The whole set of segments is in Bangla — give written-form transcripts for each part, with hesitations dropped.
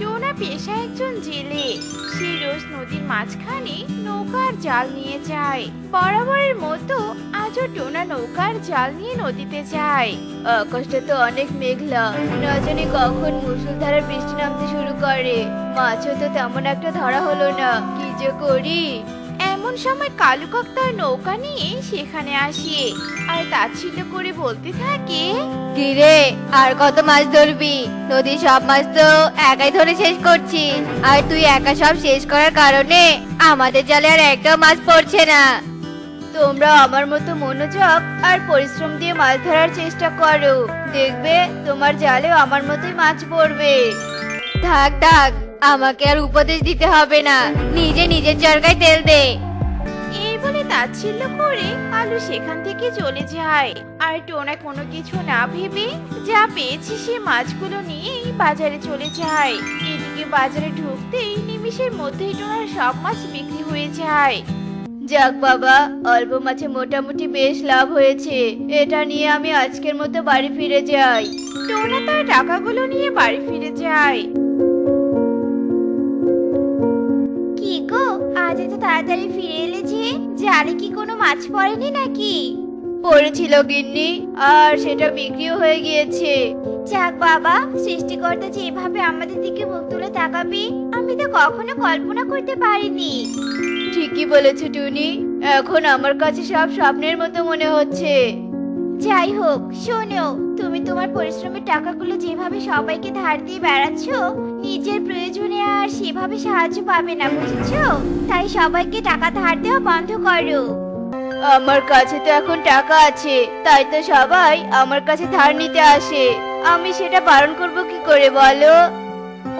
টোনা পেশায় একজন জেলে। সে রোজ নদীর মাঝখানে নৌকার জাল নিয়ে যায়। বরাবরের মতো আজও টোনা নৌকার জাল নিয়ে নদীতে যায়। আকাশটা তো অনেক মেঘলা, না জানি কখন মুষলধারে বৃষ্টি নামতে শুরু করে। মাছও তো তেমন একটা ধরা হলো না, কি যে করি। এমন সময় কালু কাক তার নৌকা নিয়ে সেখানে আসে আর তাচ্ছিল্য করে বলতে থাকে, কিরে আর কত মাছ ধরবি? নদীর সব মাছ তো একাই ধরে শেষ করছি, আর তুই একা সব শেষ করার কারণে আমাদের জালে আর একটাও মাছ পড়ছে না। তোমরা আমার মতো মনোযোগ আর পরিশ্রম দিয়ে মাছ ধরার চেষ্টা করো, দেখবে তোমার জালেও আমার মতোই মাছ পড়বে। থাক থাক, আমাকে আর উপদেশ দিতে হবে না, নিজে নিজের চরকায় তেল দে। এই বলে তাচ্ছিল্য করে কালু সেখান থেকে চলে যায়। আর টোনা কোনো কিছু না ভেবে যা পেয়েছে সে মাছগুলো নিয়ে বাজারে চলে যায়। এদিকে বাজারে ঢুকতেই নিমিষের মধ্যেই টোনার সব মাছ বিক্রি হয়ে যায়। যাক বাবা, অল্প মাছে মোটামুটি বেশ লাভ হয়েছে, এটা নিয়ে আমি আজকের মতো বাড়ি ফিরে যাই। টোনা তার টাকাগুলো নিয়ে বাড়ি ফিরে যায়। তাড়াতাড়ি ফিরে এলে যে, জালে কি কোনো মাছ পড়েনি নাকি? পড়েছিল গিন্নি, আর সেটা বিক্রিও হয়ে গিয়েছে। যাক বাবা, সৃষ্টিকর্তা যে এভাবে আমাদের দিকে মুখ তুলে তাকাবে আমি তো কখনো কল্পনা করতে পারিনি। ঠিকই বলেছো টুনি, এখন আমার কাছে সব স্বপ্নের মতো মনে হচ্ছে। যাই হোক শোনো, তুমি তোমার পরিশ্রমের টাকাগুলো যেভাবে সবাইকে ধার দিয়ে বেড়াচ্ছ, নিজের প্রয়োজনে আর সেভাবে সাহায্য পাবে না, বুঝেছো? তাই সবাইকে টাকা ধার দেওয়া বন্ধ করো। আমার কাছে তো এখন টাকা আছে, তাই তো সবাই আমার কাছে ধার নিতে আসে। আমি সেটা বারণ করব কি করে বলো?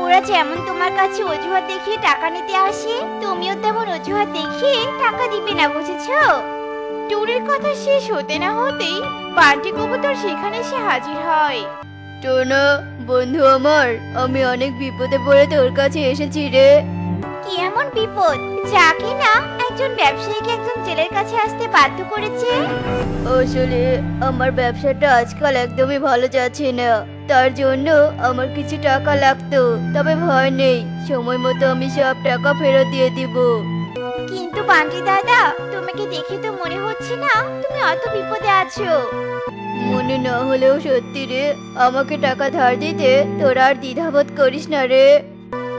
ওরা যেমন তোমার কাছে অজুহাত দেখিয়ে টাকা নিতে আসে, তুমিও তেমন অজুহাত দেখিয়ে টাকা দিবে না, বুঝেছো? টুনির কথা শেষ হতে না হতেই বান্টি কবুতর সেখানে সে হাজির হয়। টোনা বন্ধু আমার, আমি অনেক বিপদে পড়ে তোর কাছে এসেছি রে। কি এমন বিপদ যা কিনা একজন ব্যবসায়ীকে একজন জেলের কাছে আসতে বাধ্য করেছে? আসলে আমার ব্যবসাটা আজকাল একদমই ভালো যাচ্ছে না, তার জন্য আমার কিছু টাকা লাগতো। তবে ভয় নেই, সময় মতো আমি সব টাকা ফেরত দিয়ে দিব। কিন্তু বান্টি দাদা, তোমাকে দেখে তো মনে হচ্ছে না তুমি অত বিপদে আছো। মনে না হলেও সত্যি রে, আমাকে টাকা ধার দিতে তোরা আর দ্বিধাবোধ করিস না রে।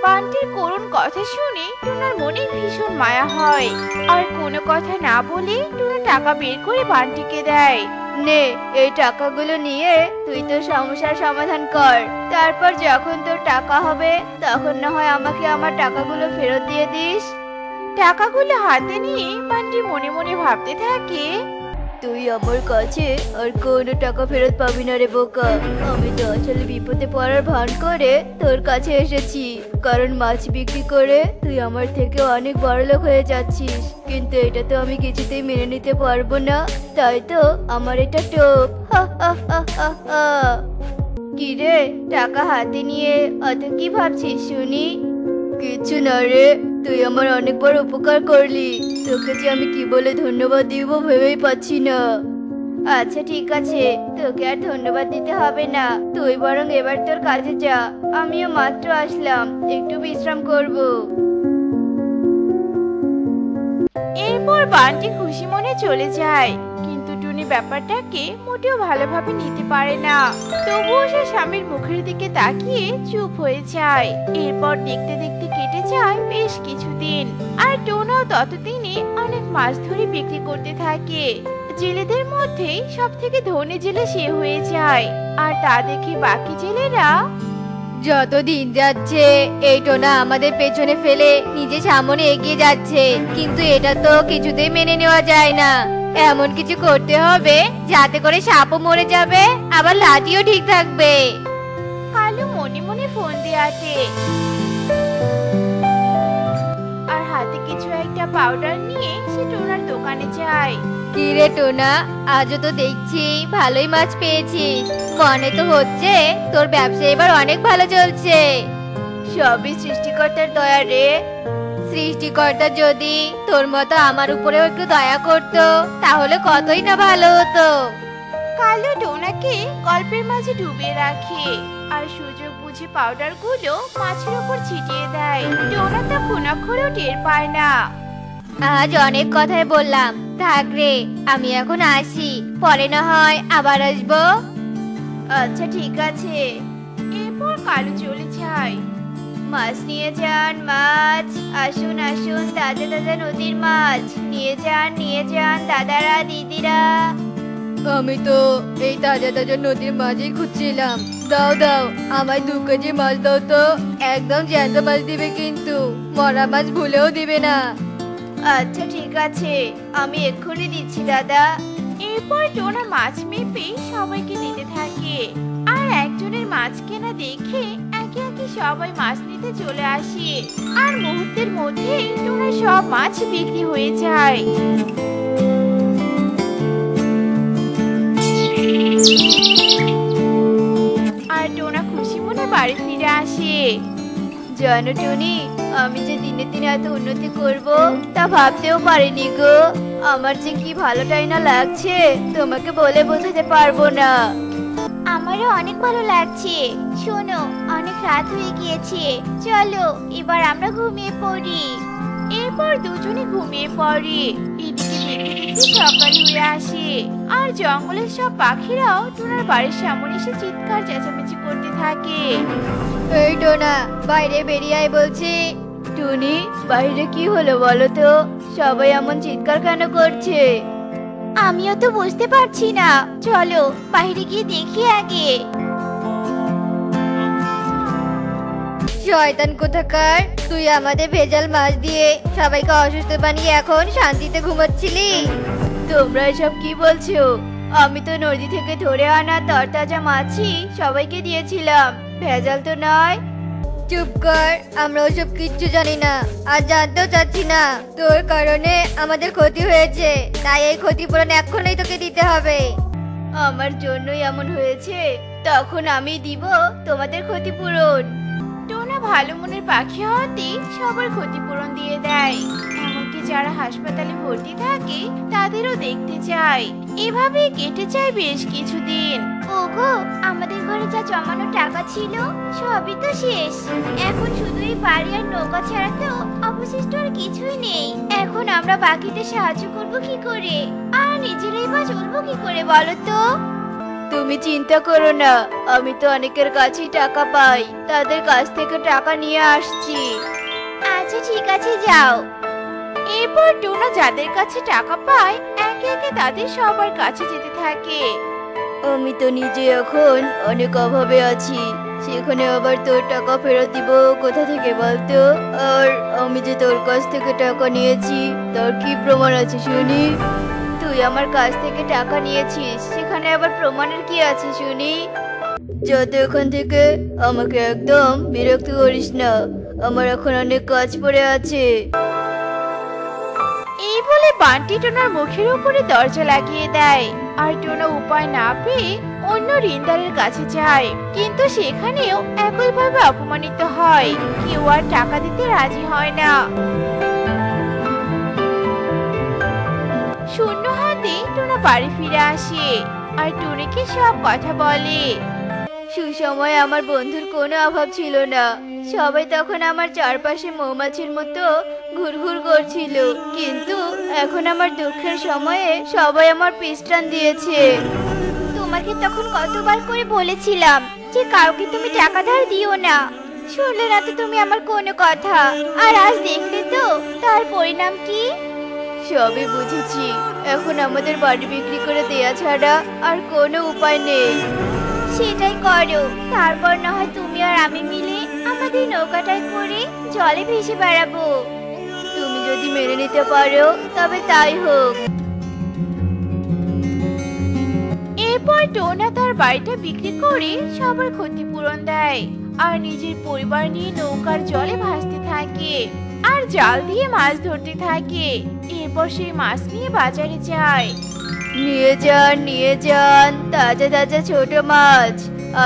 বান্টির করুণ কথা শুনে টোনার মনে ভীষণ মায়া হয়, আর কোনো কথা না বলে টোনা টাকা বের করে বান্টিকে দেয়। নে, এই টাকাগুলো নিয়ে তুই তোর সমস্যার সমাধান কর, তারপর যখন তোর টাকা হবে তখন না হয় আমাকে আমার টাকাগুলো ফেরত দিয়ে দিস। টাকাগুলো হাতে নিয়ে বান্টি মনে মনে ভাবতে থাকে, তুই আমার কাছে আর কোনো টাকা ফেরত পাবি না রে বোকা। আমি তো আসলে বিপদে পড়ার ভান করে তোর কাছে এসেছি, কারণ মাছ বিক্রি করে তুই আমার থেকে অনেক বড়লোক হয়ে যাচ্ছিস, কিন্তু এটা তো আমি কিছুতেই মেনে নিতে পারবো না। তাই তো আমার এটা টোপ। কি রে, টাকা হাতে নিয়ে অত কি ভাবছিস শুনি? কিছু না রে, তুই আমার অনেক বড় উপকার করলি, তোকে যে আমি কি বলে ধন্যবাদ দিব ভেবেই পাচ্ছি না। আচ্ছা ঠিক আছে, তোকে আর ধন্যবাদ দিতে হবে না, তুই বরং এবার তোর কাজে যা। আমিও মাত্র আসলাম, একটু বিশ্রাম করব। এরপর বান্টি খুশি মনে চলে যায়, কিন্তু টুনি ব্যাপারটাকে মোটেও ভালোভাবে নিতে পারে না। তবুও সে স্বামীর মুখের দিকে তাকিয়ে চুপ হয়ে যায়। এরপর দেখতে দেখতে কেটে যায় বেশ কিছুদিন, আর টোনাও ততদিনে অনেক মাছ ধরে বিক্রি করতে থাকে। জেলেদের মধ্যে সব থেকে ধনী জেলে সে হয়ে যায়, আর তা দেখে বাকি জেলেরা, যত দিন যাচ্ছে এই টোনা আমাদের পেছনে ফেলে নিজে সামনে এগিয়ে যাচ্ছে, কিন্তু এটা তো কিছুতেই মেনে নেওয়া যায় না। এমন কিছু করতে হবে যাতে করে সাপও মরে যাবে, আবার লাঠিও ঠিক থাকবে। কালু মনে মনে ফোন দিয়ে আসে, আর হাতে কিছু একটা পাউডার নিয়ে সে টোনার দোকানে যায়। কি রে টোনা, আজও তো দেখছি ভালোই মাছ পেয়েছিস, মনে তো হচ্ছে তোর ব্যবসা এবার অনেক ভালো চলছে। সবই সৃষ্টিকর্তার দয়া রে। সৃষ্টিকর্তা যদি তোর মতো আমার উপরেও একটু দয়া করতো তাহলে কতই না ভালো হতো। কালো ডোনাকে গল্পের মাঝে ডুবিয়ে রাখে আর সুযোগ বুঝে পাউডার গুলো মাছের উপর ছিটিয়ে দেয়। ডোনা তা কোনাক্ষরেও টের পায় না। আজ অনেক কথাই বললাম, থাক রে, আমি এখন আসি, পরে না হয় আবার আসবো। আচ্ছা ঠিক আছে। এরপর কালু চলে যায়। মাছ নিয়ে যান, মাছ, আসুন আসুন তাজা তাজা নদীর মাছ নিয়ে যান, নিয়ে যান দাদারা দিদিরা। আমি তো এই তাজা তাজা নদীর মাছই খুঁজছিলাম, দাও দাও আমায় 2 কেজি মাছ দাও তো, একদম জ্যান্ত মাছ দিবে কিন্তু, মরা মাছ ভুলেও দিবে না। আচ্ছা ঠিক আছে, আমি এক্ষুনি দিচ্ছি দাদা। এরপর টোনা মাছ মেপে সবাইকে দিতে থাকে আর একজনের মাছ কেনা দেখে একে একে সবাই মাছ নিতে চলে আসে আর মুহূর্তের মধ্যেই টোনা সব মাছ বিক্রি হয়ে যায়। আর টোনা খুশি মনে বাড়ি ফিরে আসে। জানো টনি, আমি যে দিনে দিনে এত উন্নতি করবো তা ভাবতেও পারিনি গো। আমার যে কি ভালোটাই না লাগছে, তোমাকে বলে বোঝাতে পারবো না। আমারও অনেক ভালো লাগছে। শোনো, অনেক রাত হয়ে গিয়েছে, চলো এবার আমরা ঘুমিয়ে পড়ি। এরপর দুজনে ঘুমিয়ে পড়ে। এদিকে দেখতে সকাল হয়ে আসে আর জঙ্গলের সব পাখিরাও টোনার বাড়ির সামনে এসে চিৎকার চেঁচামেচি করতে থাকে। এই টোনা, বাইরে বেরিয়ে আয় বলছি। টুনি, বাইরে কি হলো বলো তো, সবাই এমন চিৎকার কেন করছে? আমিও তো বুঝতে পারছি না, চলো বাইরে গিয়ে দেখি আগে। শয়তান কোথাকার, তুই আমাদের ভেজাল মাছ দিয়ে সবাইকে অসুস্থ বানিয়ে এখন শান্তিতে ঘুমাচ্ছিলি? তোমরা এসব কি বলছো? আমি তো নদী থেকে ধরে আনা তরতাজা মাছই সবাইকে দিয়েছিলাম, ভেজাল তো নয়। চুপ কর, আমরা ওসব কিচ্ছু জানি না আর জানতেও চাচ্ছি না। তোর কারণে আমাদের ক্ষতি হয়েছে, তাই এই ক্ষতিপূরণ এখনই তোকে দিতে হবে। আমার জন্যই এমন হয়েছে, তখন আমি দিব তোমাদের ক্ষতিপূরণ। টোনা ভালো মনের পাখি হতে সবার ক্ষতিপূরণ দিয়ে দেয়, এমনকি যারা হাসপাতালে ভর্তি থাকে তাদেরও দেখতে চায়। এভাবে কেটে যায় বেশ কিছুদিন। ওগো, আমাদের ঘরে যা জমানো টাকা ছিল সবই তো শেষ, এখন শুধুই বাড়ি আর নৌকা ছাড়া তো অবশিষ্ট আর কিছুই নেই। এখন আমরা বাকিতে সাহায্য করবো কি করে, আর নিজেরাই বা চলবো কি করে বলো তো? তুমি চিন্তা করো না, আমি তো অনেকের কাছেই টাকা পাই, তাদের কাছ থেকে টাকা নিয়ে আসছি। আচ্ছা ঠিক আছে, যাও। এরপর টোনা যাদের কাছে টাকা পায় একে একে তাদের সবার কাছে যেতে থাকে। আমি তো নিজে এখন অনেক অভাবে আছি, সেখানে আবার তোর টাকা ফেরত দিব কোথা থেকে বলতো? আর আমি যে তোর কাছ থেকে টাকা নিয়েছি তোর কি প্রমাণ আছে শুনি? তুই আমার কাছ থেকে টাকা নিয়েছিস, সেখানে আবার প্রমাণের কি আছে শুনি? যত এখান থেকে, আমাকে একদম বিরক্ত করিস না, আমার এখন অনেক কাজ পড়ে আছে। এই বলে বান্টি টোনার মুখের উপরে দরজা লাগিয়ে দেয় আর টোনা উপায় না পেয়ে অন্য ঋণদারের কাছে যায়, কিন্তু সেখানেও একইভাবে অপমানিত হয়। কেউ আর টাকা দিতে রাজি হয় না। শূন্য হাতে টোনা বাড়ি ফিরে আসে আর টুনিকে সব কথা বলে। সুসময় আমার বন্ধুর কোনো অভাব ছিল না, সবাই তখন আমার চারপাশে মৌমাছির মতো ঘুরঘুর করছিল, কিন্তু এখন আমার দুঃখের সময়ে সবাই আমার পিছটান দিয়েছে। তোমাকে তখন কতবার করে বলেছিলাম যে কাউকে তুমি টাকা ধার দিও না, শুনলে না তো তুমি আমার কোনো কথা, আর আজ দেখলে তো তার পরিণাম কি। সবই বুঝেছি, এখন আমাদের বাড়ি বিক্রি করে দেয়া ছাড়া আর কোনো উপায় নেই। সেটাই করো, তারপর না হয় তুমি আর আমি মিলে আমাদের নৌকাটায় করে জলে ভেসে বেড়াবো। তুমি যদি মেনে নিতে পারো তবে তাই হোক। এরপর টোনা তার বাড়িটা বিক্রি করে সবার ক্ষতিপূরণ দেয় আর নিজের পরিবার নিয়ে নৌকার জলে ভাসতে থাকে আর জাল দিয়ে মাছ ধরতে থাকে। এরপর সেই মাছ নিয়ে বাজারে যায়। নিয়ে যান, নিয়ে যান তাজা তাজা ছোট মাছ,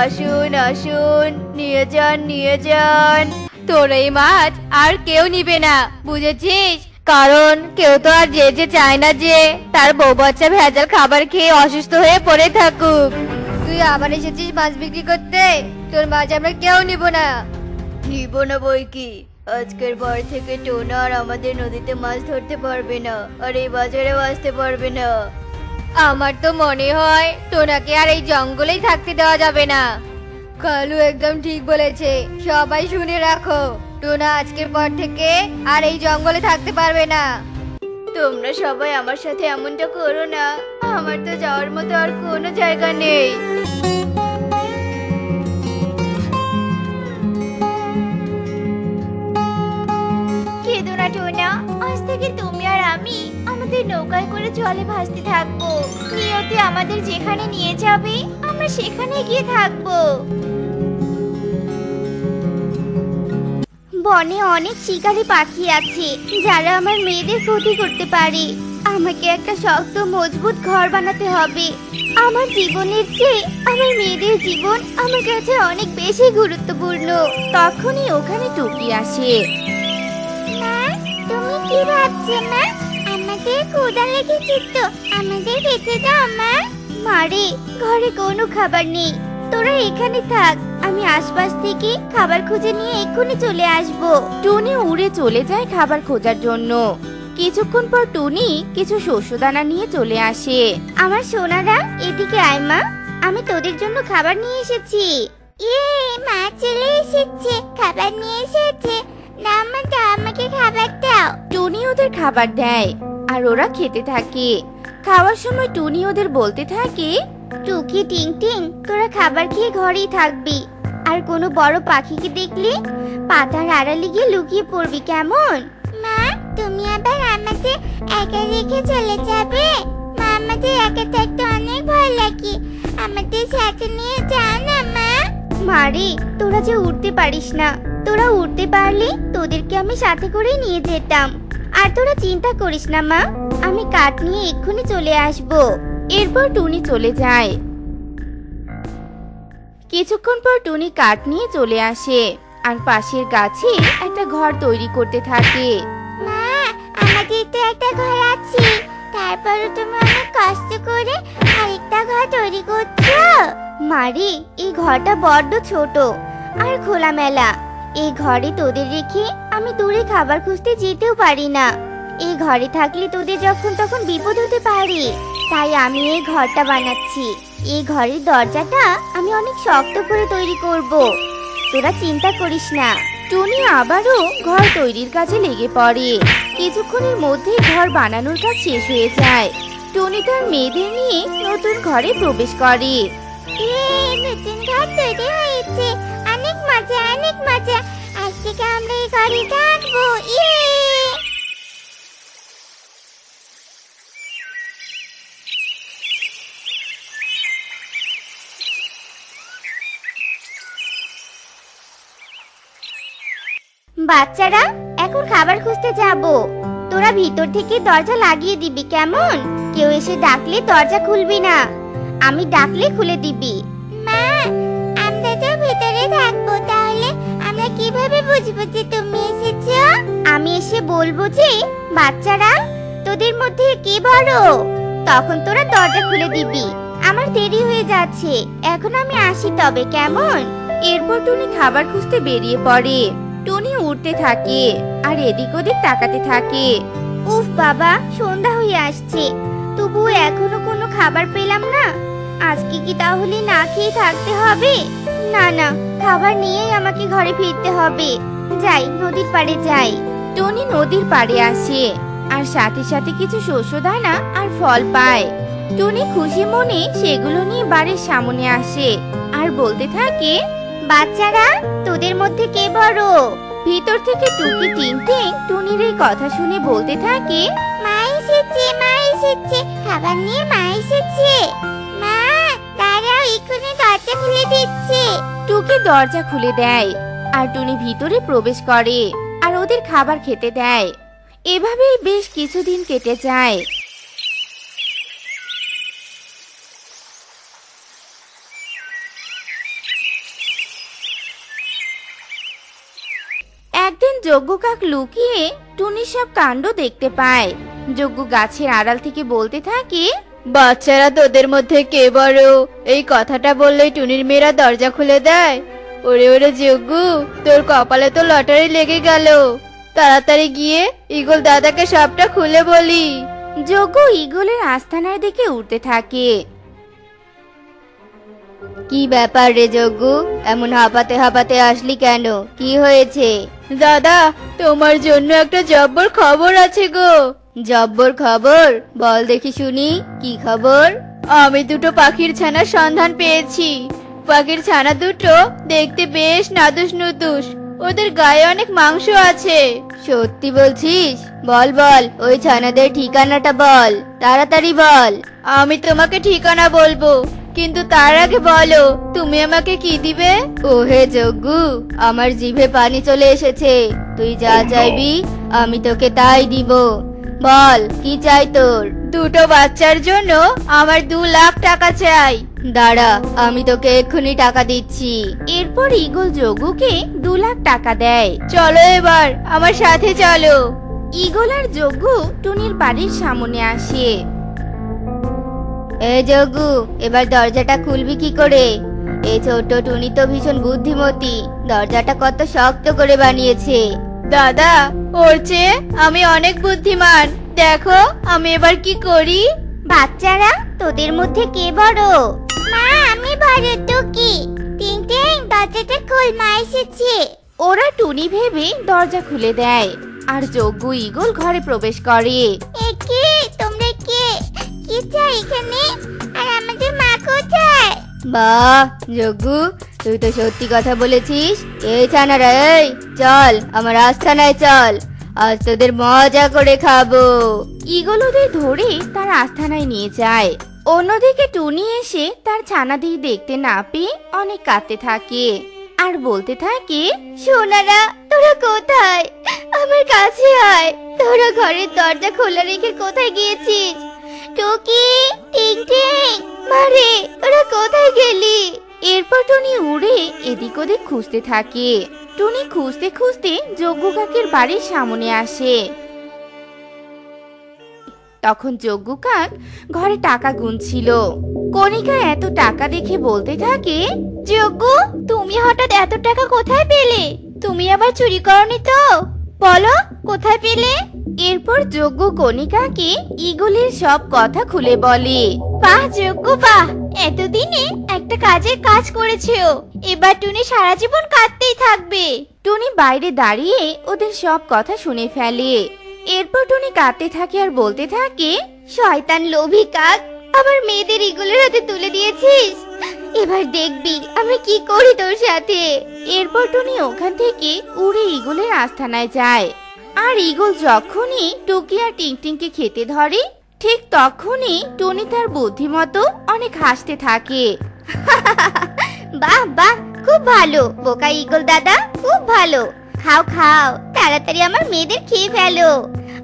আসুন আসুন নিয়ে যান, নিয়ে যান। তোর এই মাছ আর কেউ নিবে না, বুঝেছিস? কারণ কেউ তো আর যে চায় না যে তার বউ বাচ্চা ভেজাল খাবার খেয়ে অসুস্থ হয়ে পড়ে থাকুক। তুই আমার এসেছিস মাছ বিক্রি করতে, তোর মাছ আমরা কেউ নিব না। নিব না বই কি, আজকের পর থেকে টোনা আর আমাদের নদীতে মাছ ধরতে পারবে না, আর এই বাজারেও আসতে পারবে না। আমার তো মনে হয় টোনাকে আর এই জঙ্গলেই থাকতে দেওয়া যাবে না। কালু একদম ঠিক বলেছে, সবাই শুনে রাখো, টোনা আজকের পর থেকে আর এই জঙ্গলে থাকতে পারবে না। তোমরা সবাই আমার সাথে এমনটা করো না, আমার তো যাওয়ার মতো আর কোনো জায়গা নেই। কেঁদো না টোনা, আজ থেকে তুমি আর আমি আমাদের নৌকায় করে জলে ভাসতে থাকবো। নিয়তি আমাদের যেখানে নিয়ে যাবে আমরা সেখানে গিয়ে থাকবো। বনে অনেক শিকারী পাখি আছে যারা আমার মেয়েদের ক্ষতি করতে পারে। আমাকে একটা শক্ত মজবুত ঘর বানাতে হবে। আমার জীবনের চেয়ে আমার মেয়েদের জীবন আমার কাছে অনেক বেশি গুরুত্বপূর্ণ। তখনই ওখানে টুকি আসে। মা, তুমি কি ভাবছো মা? আমাদের ক্ষুধা লেগেছে তো, আমাদের খেতে দাও মা। মারে, ঘরে কোনো খাবার নেই, তোরা এখানে থাক, আমি আশপাশ থেকে খাবার খুঁজে নিয়ে এক্ষুনি চলে আসবো। টুনি উড়ে চলে যায় খাবার খোঁজার জন্য। কিছুক্ষণ পর টুনি কিছু শস্য দানা নিয়ে চলে আসে। আমার সোনারা, এদিকে আয় মা, আমি তোদের জন্য খাবার নিয়ে এসেছি। এ মা, চলে এসেছে, খাবার নিয়ে এসেছে। না মা, আমাকে খাবার দাও। টুনি ওদের খাবার দেয় আর ওরা খেতে থাকে। খাওয়ার সময় টুনি ওদের বলতে থাকে, টুকি টিং টিং, তোরা খাবার খেয়ে ঘরেই থাকবি, আর কোনো বড় পাখিকে দেখলে পাতার আড়ালে গিয়ে লুকিয়ে পড়বি, কেমন? মা, তুমি আবার আমাকে একা রেখে চলে যাবে? মা, আমাদের একা থাকতে অনেক ভয় লাগে, আমাদের সাথে নিয়ে যাও না মা। মারে, তোরা যে উঠতে পারিস না, তোরা উঠতে পারলে তোদেরকে আমি সাথে করে নিয়ে যেতাম। আর তোরা চিন্তা করিস না মা, আমি কাঠ নিয়ে এক্ষুনি চলে আসবো। এরপর টুনি চলে যায়। কিছুক্ষণ পর টুনি কাঠ নিয়ে চলে আসে আর পাশের গাছে একটা ঘর তৈরি করতে থাকে। মা, আমাদের তো একটা ঘর আছে, তারপরে তুমি অনেক কষ্ট করে আরেকটা ঘর তৈরি করছো। মারি, এই ঘরটা বড্ড ছোট আর খোলামেলা, এই ঘরে তোদের রেখে আমি দূরে খাবার খুঁজতে যেতেও পারি না। এই ঘরে থাকলে তোদের যখন তখন বিপদ হতে পারে, তাই আমি এই ঘরটা বানাচ্ছি। এই ঘরের দরজাটা আমি অনেক শক্ত করে তৈরি করব, তোরা চিন্তা করিস না। টুনি আবারও ঘর তৈরির কাজে লেগে পড়ে। কিছুক্ষণের মধ্যে ঘর বানানোর কাজ শেষ হয়ে যায়। টুনি তার মেয়েদের নিয়ে নতুন ঘরে প্রবেশ করে। নতুন ঘর তৈরি হয়েছে, অনেক মজা অনেক মজা, আজ থেকে আমরা এই ঘরে থাকবো। বাচ্চারা, এখন খাবার খুঁজতে যাব, তোরা ভিতর থেকে দরজা লাগিয়ে দিবি, কেমন? কেউ এসে ডাকলে দরজা খুলবি না, আমি ডাকলে খুলে দিবি। মা, আমরা তো ভিতরে থাকবো, তাহলে আমরা কিভাবে বুঝবো যে তুমি এসেছো? আমি এসে বলবো যে বাচ্চারা তোদের মধ্যে কে বড়, তখন তোরা দরজা খুলে দিবি। আমার দেরি হয়ে যাচ্ছে, এখন আমি আসি তবে, কেমন? এরপর টুনি খাবার খুঁজতে বেরিয়ে পড়ে। টুনি উঠতে থাকে আর এদিক ওদিক তাকাতে থাকে। উফ বাবা, সন্ধ্যা হয়ে আসছে, তবু এখনো কোনো খাবার পেলাম না। আজকে কি তাহলে না খেয়ে থাকতে হবে? না না, খাবার নিয়েই আমাকে ঘরে ফিরতে হবে। যাই, নদীর পাড়ে যাই। টুনি নদীর পাড়ে আসে আর সাথে সাথে কিছু শস্য দানা আর ফল পায়। টুনি খুশি মনে সেগুলো নিয়ে বাড়ির সামনে আসে আর বলতে থাকে, বাচ্চারা তোদের মধ্যে কে বড়? ভিতর থেকে টুকি টিং টিং টুনির এই কথা শুনে বলতে থাকে, মা এসেছে, মা এসেছে, খাবার নিয়ে মা এসেছে। মা, দাঁড়াও, এক্ষুনি দরজা খুলে দিচ্ছে। টুকি দরজা খুলে দেয় আর টুনি ভিতরে প্রবেশ করে আর ওদের খাবার খেতে দেয়। এভাবেই বেশ কিছুদিন কেটে যায়। একদিন যজ্ঞ কাক লুকিয়ে টুনির সব কাণ্ড দেখতে পায়। যজ্ঞ গাছের আড়াল থেকে বলতে থাকে, বাচ্চারা তোদের মধ্যে কে বড়? এই কথাটা বললে টুনির মেয়েরা দরজা খুলে দেয়। ওরে ওরে যজ্ঞ, তোর কপালে তো লটারি লেগে গেল। তাড়াতাড়ি গিয়ে ঈগল দাদাকে সবটা খুলে বলি। যজ্ঞ ঈগলের আস্তানার দিকে উঠতে থাকে। কি ব্যাপার রে যজ্ঞ, এমন হাঁপাতে হাঁপাতে আসলি কেন? কি হয়েছে? দাদা, তোমার জন্য একটা জব্বর খবর আছে গো। জব্বর খবর? বল দেখি শুনি, কি খবর? আমি দুটো পাখির ছানার সন্ধান পেয়েছি। পাখির ছানা দুটো দেখতে বেশ নাদুস নুদুস, ওদের গায়ে অনেক মাংস আছে। সত্যি বলছিস? বল বল, ওই ছানাদের ঠিকানাটা বল, তাড়াতাড়ি বল। আমি তোমাকে ঠিকানা বলবো, কিন্তু তার আগে বলো তুমি আমাকে কি দিবে। ওহে যজ্ঞ, আমার জিভে পানি চলে এসেছে। তুই যা চাইবি আমি তোকে তাই দিব। বল, কি চাই তোর? দুটো বাচ্চার জন্য আমার 2 লাখ টাকা চাই। দাঁড়া, আমি তোকে এক্ষুনি টাকা দিচ্ছি। এরপর ঈগল যজ্ঞকে 2 লাখ টাকা দেয়। চলো এবার আমার সাথে চলো। ঈগল আর যজ্ঞ টুনির বাড়ির সামনে আসে। এ যজ্ঞ, এবার দরজাটা খুলবি কি করে? এই ছোট্ট টুনি তো ভীষণ বুদ্ধিমতী, দরজাটা কত শক্ত করে বানিয়েছে। দাদা, ওর চেয়ে আমি অনেক বুদ্ধিমান। দেখো আমি এবার কি করি। বাচ্চারা, তোদের মধ্যে কে বড়? মা, আমি বড়। তো কি? টিং টিং, দরজাটা খোল, মা এসেছে। ওরা টুনি ভেবে দরজা খুলে দেয়, আর যজ্ঞ ঈগল ঘরে প্রবেশ করে। এ কি, তোমরা কে? কি চাই এখানে? আর আমাদের মা কোথায়? বাহ যজ্ঞ, তুই তো সত্যি কথা বলেছিস। এই ছানারা, এই চল আমার আস্তানায় চল, আজ তোদের মজা করে খাবো। ঈগল ওদের ধরে তার আস্তানায় নিয়ে যায়। অন্যদিকে টুনি এসে তার ছানাদের দেখতে না পেয়ে অনেক কাঁদতে থাকে আর বলতে থাকে, সোনারা তোরা কোথায়? আমার কাছে আয়। তোরা ঘরের দরজা খোলা রেখে কোথায় গিয়েছিস? টুকি, টিং টিং, মারে তোরা কোথায় গেলি? এরপর টুনি উড়ে এদিক ওদিক খুঁজতে থাকে। টুনি খুঁজতে খুঁজতে যজ্ঞ কাকের বাড়ির সামনে আসে। তখন যজ্ঞ কাক ঘরে টাকা গুনছিল। কণিকা এত টাকা দেখে বলতে থাকে, যজ্ঞ তুমি হঠাৎ এত টাকা কোথায় পেলে? তুমি আবার চুরি করনি তো? বলো কোথায় পেলে। এরপর যজ্ঞ কণিকাকে ঈগলের সব কথা খুলে বলে। বাহ যজ্ঞ বাহ, এতদিনে একটা কাজের কাজ করেছো, এবার টুনি সারা জীবন কাঁদতেই থাকবে। টুনি বাইরে দাঁড়িয়ে ওদের সব কথা শুনে ফেলে। এরপর টুনি কাঁদতে থাকে আর বলতে থাকে, শয়তান লোভী কাক, আমার মেয়েদের ঈগলের হাতে তুলে দিয়েছিস। এবার দেখবি আমি কি করি তোর সাথে। এরপর টুনি ওখান থেকে উড়ে ঈগলের আস্তানায় যায়। আর ঈগল যখনই টুকি আর টিংটিংকে খেতে ধরে, ঠিক তখনই টুনি তার বুদ্ধিমতো অনেক হাসতে থাকে। বাহ বাহ, খুব ভালো বোকা ঈগল দাদা, খুব ভালো। খাও খাও, তাড়াতাড়ি আমার মেয়েদের খেয়ে ফেলো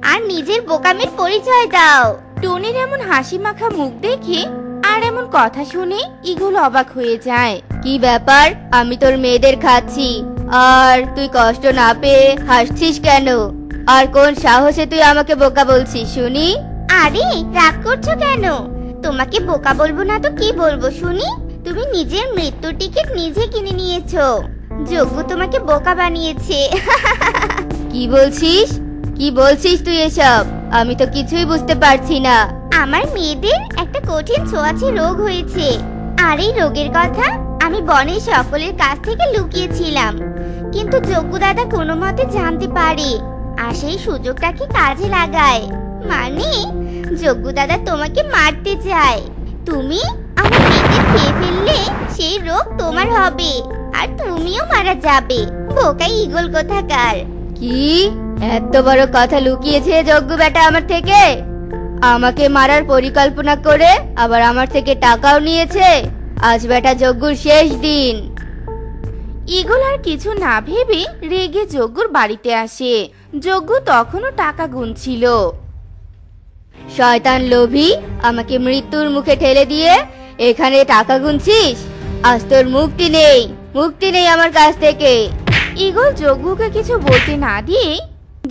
আর নিজের বোকামের পরিচয় দাও। টুনির এমন হাসি মাখা মুখ দেখে আর এমন কথা শুনে ঈগল অবাক হয়ে যায়। কি ব্যাপার, আমি তোর মেয়েদের খাচ্ছি আর তুই কষ্ট না পেয়ে হাসছিস কেন? আর কোন সাহসে তুই আমাকে বোকা বলছিস শুনি? আরে রাগ করছো কেন? তোমাকে বোকা বলবো না তো কি বলবো শুনি? তুমি নিজের মৃত্যু টিকিট নিজে কিনে নিয়েছো। যজ্ঞ তোমাকে বোকা বানিয়েছে। কি বলছিস? কি বলছিস তুই এসব? আমি তো কিছুই বুঝতে পারছি না। আমার মেয়েদের একটা কঠিন ছোঁয়াচে রোগ হয়েছে, আর এই রোগের কথা আমি বনে সকলের কাছ থেকে লুকিয়েছিলাম, কিন্তু যজ্ঞ দাদা কোনো মতে জানতে পারে আর সেই সুযোগটাকে কাজে লাগায়। মানে যজ্ঞ দাদা তোমাকে মারতে চায়। তুমি আমার মেয়েদের খেয়ে ফেললে সেই রোগ তোমার হবে আর তুমিও মারা যাবে। বোকা ঈগল কোথাকার! কি এত বড় কথা লুকিয়েছে যজ্ঞ বেটা আমার থেকে? আমাকে মারার পরিকল্পনা করে আবার আমার থেকে টাকাও নিয়েছে। আজ বেটা যজ্ঞর শেষ দিন। ঈগল আর কিছু না ভেবে রেগে যজ্ঞর বাড়িতে আসে। যজ্ঞ তখনও টাকা গুনছিল। শয়তান লোভী, আমাকে মৃত্যুর মুখে ঠেলে দিয়ে এখানে টাকা গুনছিস? আজ তোর মুক্তি নেই, মুক্তি নেই আমার কাছ থেকে। ঈগল যজ্ঞকে কিছু বলতে না দিয়ে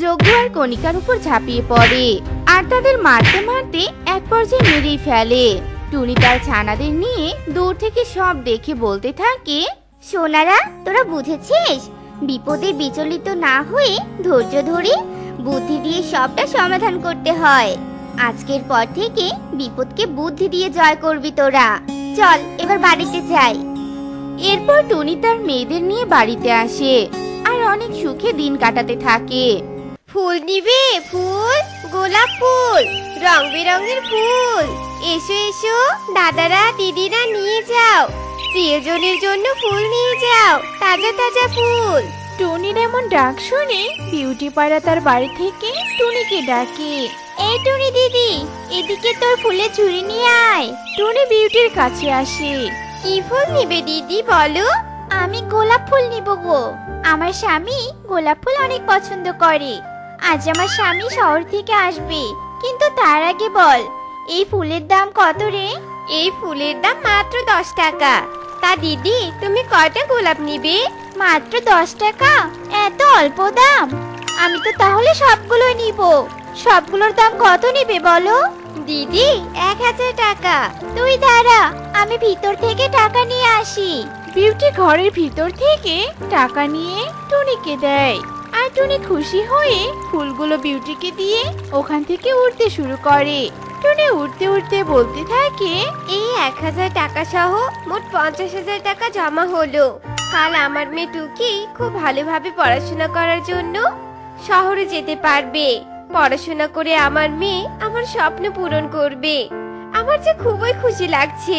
যজ্ঞ আর কণিকার উপর ঝাঁপিয়ে পড়ে আর তাদের মারতে মারতে এক পর্যায়ে মেরেই ফেলে। টুনি তার ছানাদের নিয়ে দূর থেকে সব দেখে বলতে থাকে, সোনারা তোরা বুঝেছিস, বিপদে বিচলিত না হয়ে ধৈর্য ধরে বুদ্ধি দিয়ে সবটা সমাধান করতে হয়। আজকের পর থেকে বিপদকে বুদ্ধি দিয়ে জয় করবি তোরা। চল এবার বাড়িতে যাই। এরপর টুনি তার মেয়েদের নিয়ে বাড়িতে আসে আর অনেক সুখে দিন কাটাতে থাকে। ফুল নিবে? ফুল, গোলাপ ফুল, রং বেরঙের ফুল, এসো এসো দাদারা দিদিরা নিয়ে যাও, প্রিয়জনের জন্য ফুল নিয়ে যাও, তাজা তাজা ফুল। টুনির এমন ডাক শুনে বিউটি পাড়া তার বাড়ি থেকে টুনিকে ডাকে, এই টুনি দিদি এদিকে তোর ফুলের ঝুড়ি নিয়ে আয়। টুনি বিউটির কাছে আসে। কি ফুল নিবে দিদি বলো? আমি গোলাপ ফুল নিব গো, আমার স্বামী গোলাপ ফুল অনেক পছন্দ করে। আজ আমার স্বামী শহর থেকে আসবে, কিন্তু তার আগে বল এই ফুলের দাম কত রে? এই ফুলের দাম মাত্র 10 টাকা। তা দিদি তুমি কয়টা গোলাপ নিবে? মাত্র 10 টাকা, এত অল্প দাম? আমি তো তাহলে সবগুলো নিব। সবগুলোর দাম কত নিবে বলো? দিদি 1000 টাকা। তুই দাঁড়া আমি ভিতর থেকে টাকা নিয়ে আসি। বিউটি ঘরের ভিতর থেকে টাকা নিয়ে টুনিকে দেয় আর টুনি খুশি হয়ে ফুলগুলো বিউটিকে দিয়ে ওখান থেকে উঠতে শুরু করে। টুনি উঠতে উঠতে বলতে থাকে, এই 1000 টাকা সহ মোট 50,000 টাকা জমা হলো। কাল আমার মেয়ে টুকি খুব ভালোভাবে পড়াশোনা করার জন্য শহরে যেতে পারবে। পড়াশোনা করে আমার মেয়ে আমার স্বপ্ন পূরণ করবে। আমার যে খুবই খুশি লাগছে।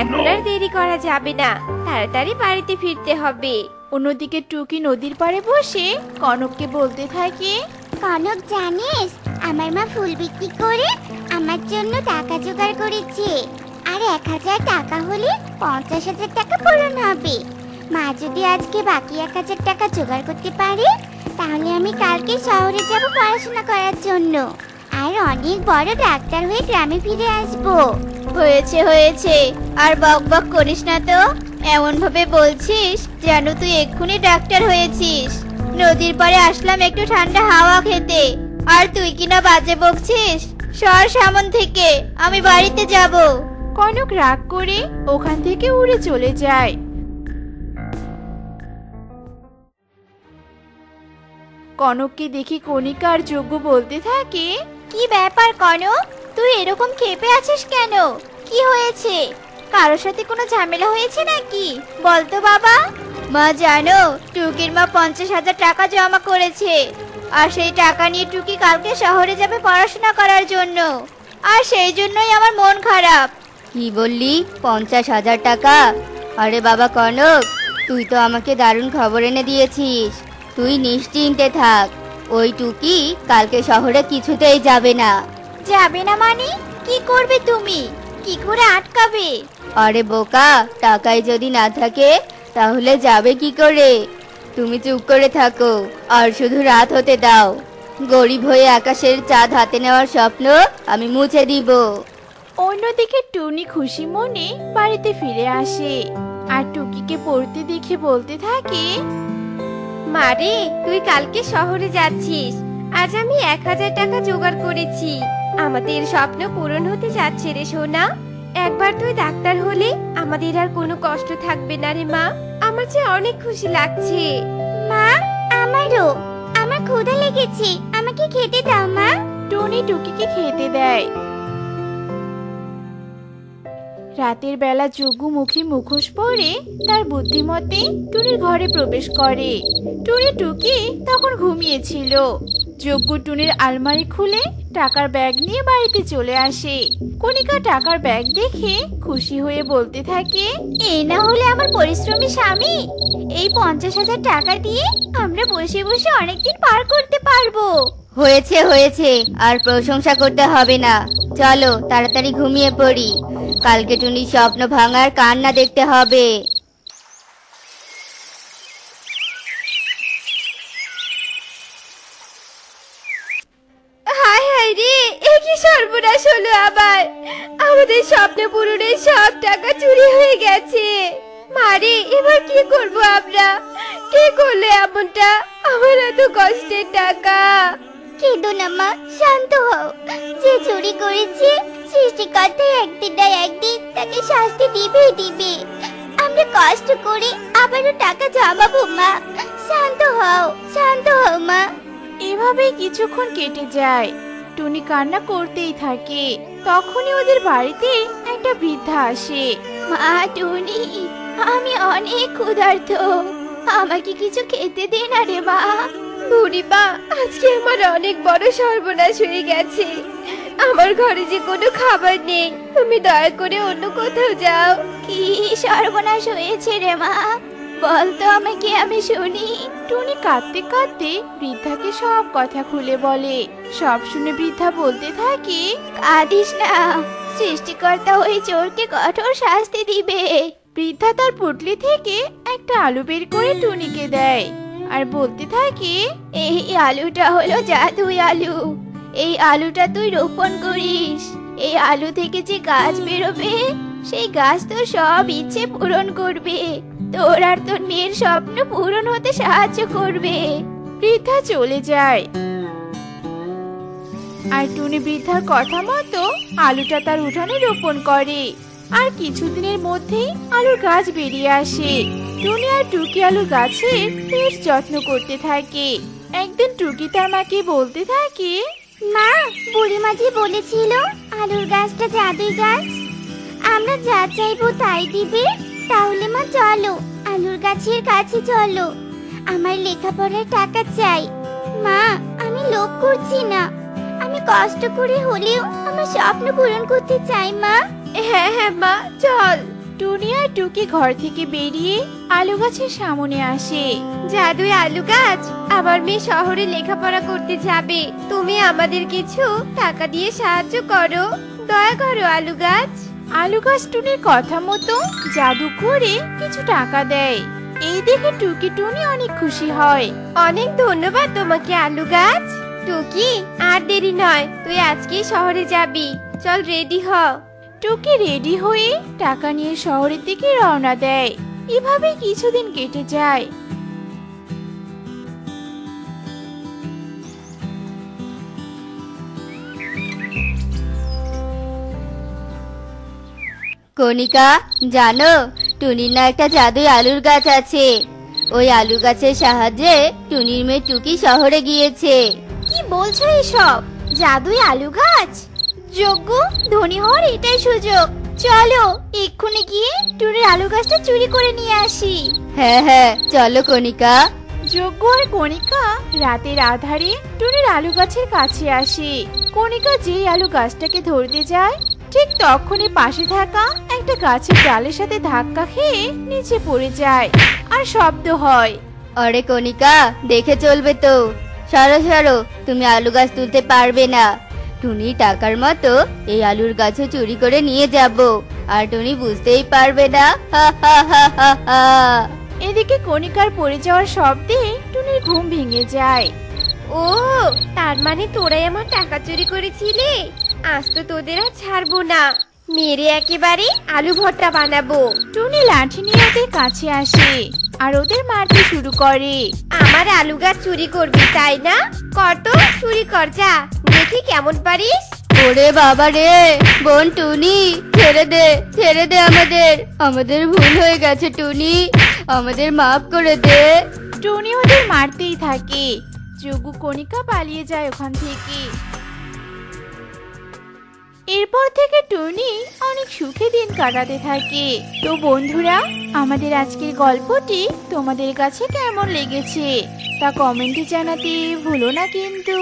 এখন আর দেরি করা যাবে না, তাড়াতাড়ি বাড়িতে ফিরতে হবে। অন্যদিকে টুকি নদীর পাড়ে বসে কনককে বলতে থাকে, কনক জানিস আমার মা ফুল বিক্রি করে আমার জন্য টাকা জোগাড় করেছে। আর 1000 টাকা হলে 50,000 টাকা পূরণ হবে। মা যদি আজকে বাকি 1000 টাকা জোগাড় করতে পারে, তাহলে আমি কালকে শহরে যাব পড়াশোনা করার জন্য, আর অনেক বড় ডাক্তার হয়ে গ্রামে ফিরে আসবো। হয়েছে হয়েছে, আর বকবক করিস না তো। এমন ভাবে বলছিস যেন তুই এক্ষুনি ডাক্তার হয়েছিস। নদীর পাড়ে আসলাম একটু ঠান্ডা হাওয়া খেতে, আর তুই কিনা বাজে বকছিস। সর সামন থেকে, আমি বাড়িতে যাব। কনক রাগ করে ওখান থেকে উড়ে চলে যায়। কনককে দেখি কণিকার যজ্ঞ বলতে থাকে, কি ব্যাপার কনক, তুই এরকম খেপে আছিস কেন? কি হয়েছে? কারোর সাথে কোনো ঝামেলা হয়েছে নাকি বলতো বাবা? মা জানো, টুকির মা 50,000 টাকা জমা করেছে, আর সেই টাকা নিয়ে টুকি কালকে শহরে যাবে পড়াশোনা করার জন্য, আর সেই জন্যই আমার মন খারাপ। কি বললি, 50,000 টাকা? আরে বাবা কনক, তুই তো আমাকে দারুণ খবর এনে দিয়েছিস। তুই নিশ্চিন্তে থাক, ওই টুকি কালকে শহরে কিছুতেই যাবে না। যাবে না মানে? কি করবে তুমি? কি করে আটকাবে? আরে বোকা, টাকাই যদি না থাকে তাহলে যাবে কি করে? তুমি চুপ করে থাকো আর শুধু রাত হতে দাও। গরিব হয়ে আকাশের চাঁদ হাতে নেওয়ার স্বপ্ন আমি মুছে দিব। অন্যদিকে টুনি খুশি মনে বাড়িতে ফিরে আসে আর টুকিকে পড়তে দেখে বলতে থাকে, মারে তুই কালকে শহরে যাচ্ছিস, আজ আমি 1000 টাকা জোগাড় করেছি। আমাদের স্বপ্ন পূরণ হতে যাচ্ছে রে সোনা। একবার তুই ডাক্তার হলে আমাদের আর কোনো কষ্ট থাকবে না রে মা। আমার যে অনেক খুশি লাগছে। মা আমারও, আমার ক্ষুধা লেগেছে, আমাকে খেতে দাও মা। টুনি টুকিকে খেতে দেয়। রাতের বেলা যজ্ঞ মুখে মুখোশ পরে তার বুদ্ধিমতে টুনির ঘরে প্রবেশ করে। টুনি টুকি তখন ঘুমিয়েছিল। যজ্ঞ টুনির আলমারি খুলে টাকার ব্যাগ নিয়ে বাড়িতে চলে আসে। কণিকা টাকার ব্যাগ দেখে খুশি হয়ে বলতে থাকে, এ না হলে আমার পরিশ্রমী স্বামী। এই 50,000 টাকা দিয়ে আমরা বসে বসে অনেকদিন পার করতে পারবো। হয়েছে হয়েছে, আর প্রশংসা করতে হবে না। চলো তাড়াতাড়ি ঘুমিয়ে পড়ি, কালকে টুনির স্বপ্ন ভাঙার কান্না দেখতে হবে। হায় হায় রে, এ কি সর্বনাশ হলো আবার! আমাদের স্বপ্ন পূরণের সব টাকা চুরি হয়ে গেছে। মারে এবার কি করব আমরা? কে করলে এমনটা? আমার এত কষ্টের টাকা। কেঁদো না মা, শান্ত হও। যে চুরি করেছে সৃষ্টিকর্তা একদিন না একদিন তাকে শাস্তি দিবেই দিবে। আমরা কষ্ট করে আবারও টাকা জমাবো মা, শান্ত হও, শান্ত হও মা। এভাবেই কিছুক্ষণ কেটে যায়। টুনি কান্না করতেই থাকে। তখনই ওদের বাড়িতে একটা বৃদ্ধা আসে। মা টুনি, আমি অনেক ক্ষুধার্ত, আমাকে কিছু খেতে দে না রে মা। বুড়িমা, আজকে আমার অনেক বড় সর্বনাশ হয়ে গেছে। আমার ঘরে যে কোনো খাবার নেই, তুমি দয়া করে অন্য কোথাও যাও। কি সর্বনাশ হয়েছে রে মা, বল তো আমাকে, আমি শুনি। টুনি কাঁদতে কাঁদতে বৃদ্ধাকে সব কথা খুলে বলে। সব শুনে বৃদ্ধা বলতে থাকে, কাঁদিস না, সৃষ্টিকর্তা ওই চোরকে কঠোর শাস্তি দিবে। বৃদ্ধা তার পুটলি থেকে একটা আলু বের করে টুনিকে দেয় আর বলতে থাকে, এই আলুটা হলো জাদুই আলু, এই আলুটা তুই রোপণ করিস, এই আলু থেকে যে গাছ বেরোবে সেই গাছ তোর সব ইচ্ছে পূরণ করবে, তোর আর তোর মেয়ের স্বপ্ন পূরণ হতে সাহায্য করবে। বৃদ্ধা চলে যায় আর টুনি বৃদ্ধার কথা মতো আলুটা তার উঠানে রোপণ করে। আর কিছুদিনের মধ্যেই আলুর গাছ বেরিয়ে আসে। টুনি আর টুকি আলু গাছের বেশ যত্ন করতে থাকে। একদিন টুকি তার মাকে বলতে থাকে, মা, বুড়িমা যে বলেছিল আলুর গাছটা জাদুই গাছ, আমরা যা চাইবো তাই দিবে, তাহলে মা চলো আলুর গাছের কাছে চলো, আমার লেখাপড়ার টাকা চাই। মা, আমি লোভ করছি না, আমি কষ্ট করে হলেও আমার স্বপ্ন পূরণ করতে চাই মা। হ্যাঁ হ্যাঁ মা, চল। টুনি আর টুকি ঘর থেকে বেরিয়ে আলু গাছের সামনে আসে। জাদুই আলু গাছ, আমার মেয়ে শহরে লেখাপড়া করতে যাবে, তুমি আমাদের কিছু টাকা দিয়ে সাহায্য করো, দয়া করো আলু গাছ। আলু গাছ টুনির কথা মতো জাদু করে কিছু টাকা দেয়। এই দেখে টুকি টুনি অনেক খুশি হয়। অনেক ধন্যবাদ তোমাকে আলু গাছ। টুকি, আর দেরি নয়, তুই আজকে শহরে যাবি, চল রেডি হ। টুকি রেডি হয়ে টাকা নিয়ে শহরের দিকে রওনা দেয়। এভাবে কিছুদিন কেটে যায়। কণিকা, জানো টুনির না একটা জাদুই আলুর গাছ আছে, ওই আলু গাছের সাহায্যে টুনির মেয়ে টুকি শহরে গিয়েছে। কি বলছো এসব? জাদুই আলু গাছ? যোগ্য ধনী হওয়ার এটাই সুযোগ, চলো এক্ষুনি গিয়ে টুনির আলু গাছটা চুরি করে নিয়ে আসি। হ্যাঁ হ্যাঁ, চলো কণিকা। যোগ্য আর কণিকা রাতের আধারে টুনির আলু গাছের কাছে আসে। কণিকা যেই আলু গাছটাকে ধরতে যায়, ঠিক তখনই পাশে থাকা একটা গাছের ডালের সাথে ধাক্কা খেয়ে নিচে পড়ে যায় আর শব্দ হয়। আরে কণিকা, দেখে চলবে তো, সরো সরো, তুমি আলু গাছ তুলতে পারবে না। টুনি টাকার মতো এই আলুর গাছও চুরি করে নিয়ে যাব, আর টুনি বুঝতেই পারবে না। এদিকে কণিকার পড়ে যাওয়ার শব্দে টুনির ঘুম ভেঙে যায়। ও, তার মানে তোরাই আমার টাকা চুরি করেছিলি? আজ তো তোদের আর ছাড়বো না, মেরে একেবারে আলু ভর্তা বানাবো। টুনি লাঠি নিয়ে ওদের কাছে আসে আর ওদের মারতে শুরু করে। আমার আলু গাছ চুরি করবি তাই না? কত চুরি কর, যা দেখি কেমন পারিস। ওরে বাবা রে, বোন টুনি, ছেড়ে দে, ছেড়ে দে আমাদের, আমাদের ভুল হয়ে গেছে টুনি, আমাদের মাফ করে দে। টুনি ওদের মারতেই থাকে। যোগু কণিকা পালিয়ে যায় ওখান থেকে। এরপর থেকে টুনি অনেক সুখে দিন কাটাতে থাকে। তো বন্ধুরা, আমাদের আজকের গল্পটি তোমাদের কাছে কেমন লেগেছে তা কমেন্টে জানাতে ভুলো না কিন্তু।